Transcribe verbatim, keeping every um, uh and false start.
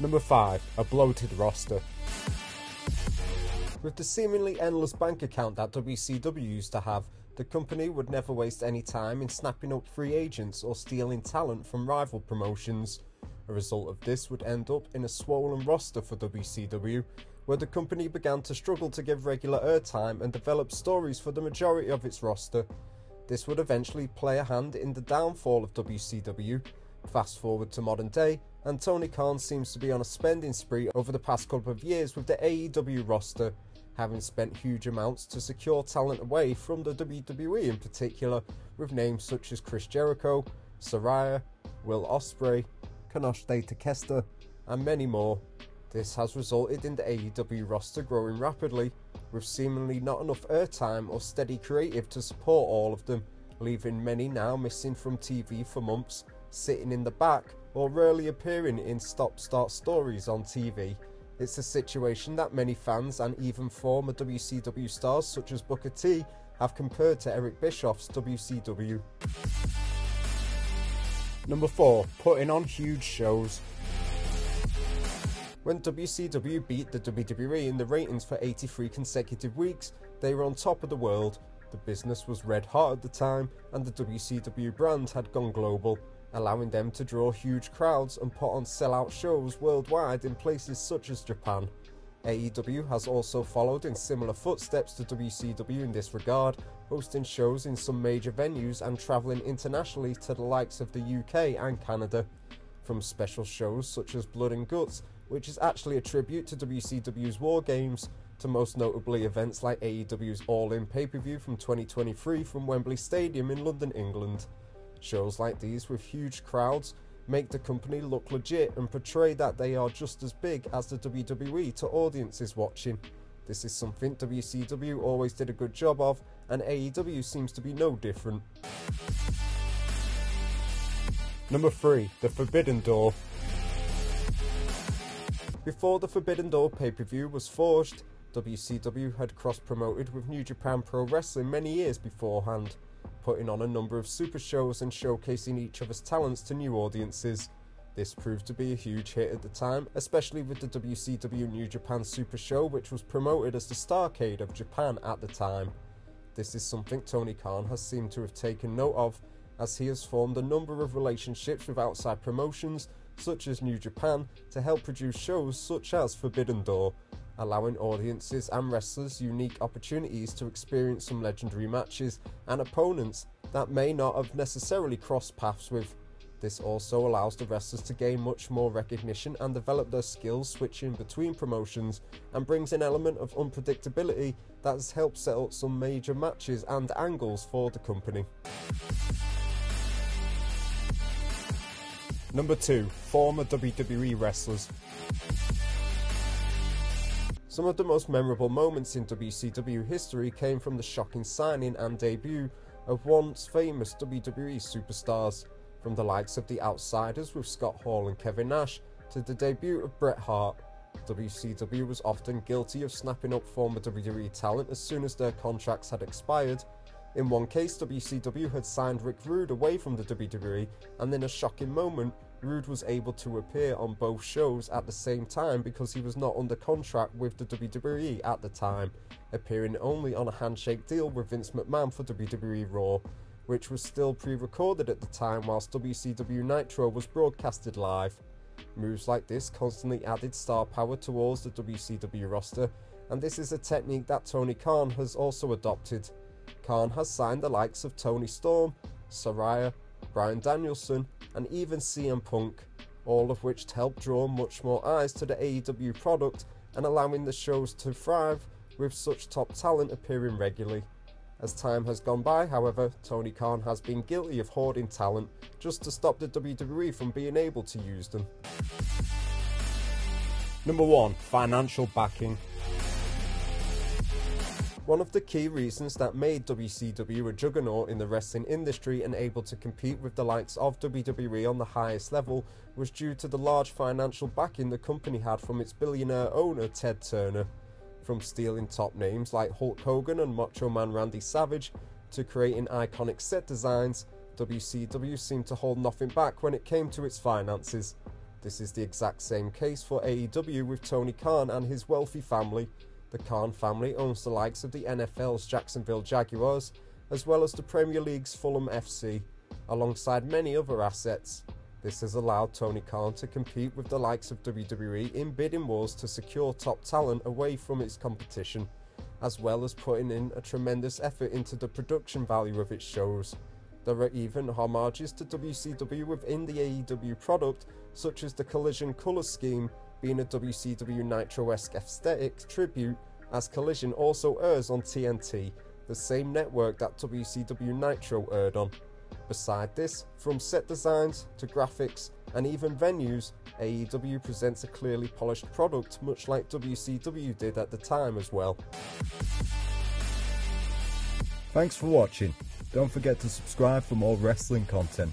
Number five. A bloated roster. With the seemingly endless bank account that W C W used to have, the company would never waste any time in snapping up free agents or stealing talent from rival promotions. A result of this would end up in a swollen roster for W C W, where the company began to struggle to give regular airtime and develop stories for the majority of its roster. This would eventually play a hand in the downfall of W C W. Fast forward to modern day, and Tony Khan seems to be on a spending spree over the past couple of years with the A E W roster, having spent huge amounts to secure talent away from the W W E in particular, with names such as Chris Jericho, Saraya, Will Ospreay, Konosuke Takeshita, and many more. This has resulted in the A E W roster growing rapidly, with seemingly not enough airtime or steady creative to support all of them, leaving many now missing from T V for months, sitting in the back, or rarely appearing in stop-start stories on T V. It's a situation that many fans and even former W C W stars such as Booker T have compared to Eric Bischoff's W C W. Number four. Putting on huge shows. When W C W beat the W W E in the ratings for eighty-three consecutive weeks, they were on top of the world. The business was red hot at the time, and the W C W brand had gone global, allowing them to draw huge crowds and put on sell-out shows worldwide in places such as Japan. A E W has also followed in similar footsteps to W C W in this regard, hosting shows in some major venues and travelling internationally to the likes of the U K and Canada. From special shows such as Blood and Guts, which is actually a tribute to W C W's War Games, to most notably events like A E W's All In pay-per-view from twenty twenty-three from Wembley Stadium in London, England. Shows like these with huge crowds make the company look legit and portray that they are just as big as the W W E to audiences watching. This is something W C W always did a good job of, and A E W seems to be no different. Number three. The Forbidden Door. Before the Forbidden Door pay-per-view was forged, W C W had cross-promoted with New Japan Pro Wrestling many years beforehand, putting on a number of super shows and showcasing each other's talents to new audiences. This proved to be a huge hit at the time, especially with the W C W New Japan Super Show, which was promoted as the Starcade of Japan at the time. This is something Tony Khan has seemed to have taken note of, as he has formed a number of relationships with outside promotions such as New Japan to help produce shows such as Forbidden Door, allowing audiences and wrestlers unique opportunities to experience some legendary matches and opponents that may not have necessarily crossed paths with. This also allows the wrestlers to gain much more recognition and develop their skills switching between promotions, and brings an element of unpredictability that has helped set up some major matches and angles for the company. Number two. Former W W E wrestlers. Some of the most memorable moments in W C W history came from the shocking signing and debut of once famous W W E superstars, from the likes of The Outsiders with Scott Hall and Kevin Nash, to the debut of Bret Hart. W C W was often guilty of snapping up former W W E talent as soon as their contracts had expired. In one case, W C W had signed Rick Rude away from the W W E, and in a shocking moment, Rude was able to appear on both shows at the same time because he was not under contract with the W W E at the time, appearing only on a handshake deal with Vince McMahon for W W E Raw, which was still pre-recorded at the time whilst W C W Nitro was broadcasted live. Moves like this constantly added star power towards the W C W roster, and this is a technique that Tony Khan has also adopted. Khan has signed the likes of Tony Storm, Saraya, Bryan Danielson, and even C M Punk, all of which helped draw much more eyes to the A E W product and allowing the shows to thrive with such top talent appearing regularly. As time has gone by, however, Tony Khan has been guilty of hoarding talent just to stop the W W E from being able to use them. Number one. Financial backing. One of the key reasons that made W C W a juggernaut in the wrestling industry and able to compete with the likes of W W E on the highest level was due to the large financial backing the company had from its billionaire owner Ted Turner. From stealing top names like Hulk Hogan and Macho Man Randy Savage to creating iconic set designs, W C W seemed to hold nothing back when it came to its finances. This is the exact same case for A E W with Tony Khan and his wealthy family. The Khan family owns the likes of the N F L's Jacksonville Jaguars, as well as the Premier League's Fulham F C, alongside many other assets. This has allowed Tony Khan to compete with the likes of W W E in bidding wars to secure top talent away from its competition, as well as putting in a tremendous effort into the production value of its shows. There are even homages to W C W within the A E W product, such as the Collision colour scheme being a W C W Nitro-esque aesthetic tribute, as Collision also airs on T N T, the same network that W C W Nitro aired on. Beside this, from set designs to graphics and even venues, A E W presents a clearly polished product, much like W C W did at the time as well. Thanks for watching. Don't forget to subscribe for more wrestling content.